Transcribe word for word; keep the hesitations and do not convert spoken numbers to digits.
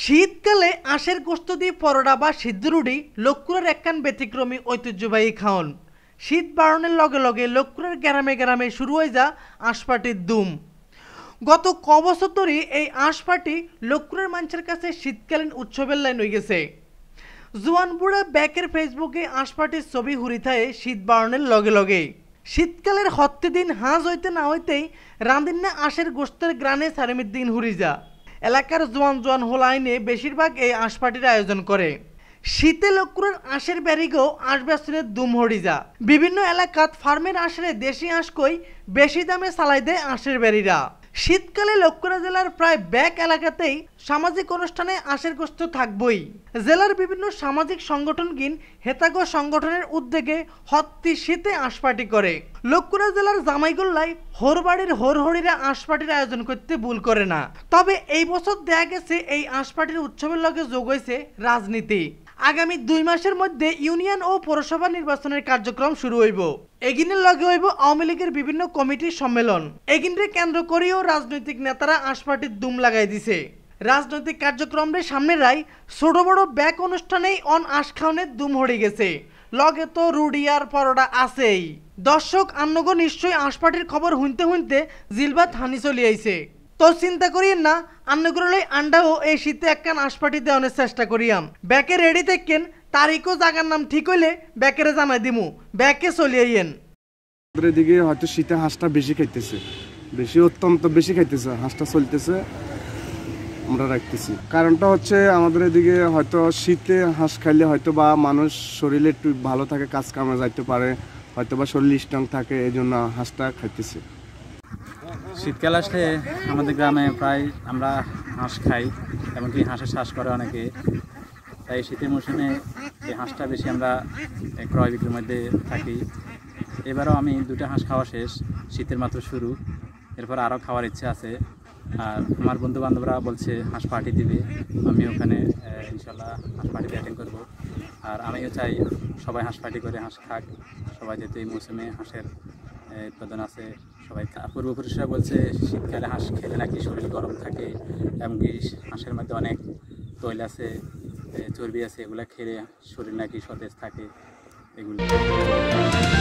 शीतकाले आशेर गोश्त दिए परोटा बा सिद्ध रुटी लोकपुरेर एकखान व्यतिक्रमी ऐतिह्यबाही खाओन। शीत बाड़ानोर लगे लगे लोकपुरेर ग्रामे ग्रामे शुरू हये जाय आशपाटिर धूम। गत क बछर धरे एई आशपाटी लोकपुरेर मानुषेर काछे शीतकालीन उत्सबेर लाइन हये गेछे। जुआनबुड़ा बैकर फेसबुके आशपाटिर छवि हुरिथाय शीत बाड़ानोर लगे लगे शीतकालेर हत्ते दिन हाज हईते ना हईतेई रांधिन्ना आशेर गोश्तेर ग्राने सारेमिर दिन हुरि जाय। एलाकार जवान जवान होलाइने बेशिरभाग ए आशपाटिर आयोजन करे। शीते लोकपुरेर आशेर बेरिगो आश बेचने दुम हरिजा। विभिन्न एलाकात फार्मेर आशे देशी आशकोई बेशी दामे चालाय देय आशेर बेरिरा। शीतकाले लोकपुरा जिलार प्राय बैक एलाकातेई सामाजिक अनुष्ठाने आशेर गोश्त थाकबेई। जिलार विभिन्न सामाजिक संगठनगीन हेतागो संगठनेर उद्योगे हत्ती शीते आशपाटी करे। लोकपुरा जिलार জামাইগল্লায় होरबाड़ीर होरहरिरा आशपाटिर आयोजन करते भूल करे ना। तबे एई बछर देखा गेछे एई आशपाटिर उत्सबेर लगे जोग हयेछे राजनीति। आगामी दुई मासेर मध्ये ইউনিয়ন ओ পৌরসভা নির্বাচনের কার্যক্রম শুরু হইব। এগিনের লগে হইব আওয়ামী লীগের বিভিন্ন কমিটির সম্মেলন। এগিনরে কেন্দ্র করেও রাজনৈতিক নেতারা আশপাটির দুম লাগাই দিছে। রাজনৈতিক কার্যক্রমরে সামনে রাই ছোট বড় ব্যাক অনুষ্ঠানেই অন আশ খাওনের দুম হড়ে গেছে। লগে তো রুডি আর পরোটা আছেই। দর্শক আন্নগো নিশ্চয়ই আশপাটির খবর হুনতে হুনতে জিলবাত হানি চলে আইছে। তো চিন্তা করিয়েন না, আন্নগুলোই আন্ডাও এই শীতে একখান আশপাটি দেওয়ানোর চেষ্টা করিয়াম। ব্যাকে রেডি থাকেন, তারিখও জাগার নাম ঠিক হইলে ব্যাকেরে জানাই দিমু, ব্যাকে চলে আইয়েন। এদিকে হয়তো শীতে হাঁসটা বেশি খাইতেছে, বেশি অত্যন্ত বেশি খাইতেছে, হাঁসটা চলতেছে আমরা রাখতেছি। কারণটা হচ্ছে আমাদের এদিকে হয়তো শীতে হাঁস খাইলে হয়তো বা মানুষ শরীরে একটু ভালো থাকে, কাজ কামে যাইতে পারে, হয়তো বা শরীর স্ট্রং থাকে, এই জন্য হাঁসটা খাইতেছে। শীতকাল আসলে আমাদের গ্রামে প্রায় আমরা হাঁস খাই, এমনকি হাঁসের চাষ করে অনেকে। তাই শীতের মৌসুমে এই হাঁসটা বেশি আমরা ক্রয় বিক্রির মধ্যে থাকি। এবারও আমি দুটো হাঁস খাওয়া শেষ, শীতের মাত্র শুরু, এরপর আরও খাওয়ার ইচ্ছে আছে। আর আমার বন্ধুবান্ধবরা বলছে হাঁস পার্টি দিবে, আমি ওখানে ইনশাল্লাহ হাঁস পার্টিতে অ্যাটেন্ড করবো। আর আমিও চাই সবাই হাঁস পার্টি করে হাঁস খাক, সবাই যেহেতু এই মৌসুমে হাঁসের উৎপাদন আছে। সবাই পূর্বপুরুষরা বলছে শীতকালে হাঁস খেলে নাকি শরীর গরম থাকে, এমনকি হাঁসের মধ্যে অনেক তৈল আছে, চর্বি আছে, এগুলো খেলে শরীর নাকি সতেজ থাকে এগুলো।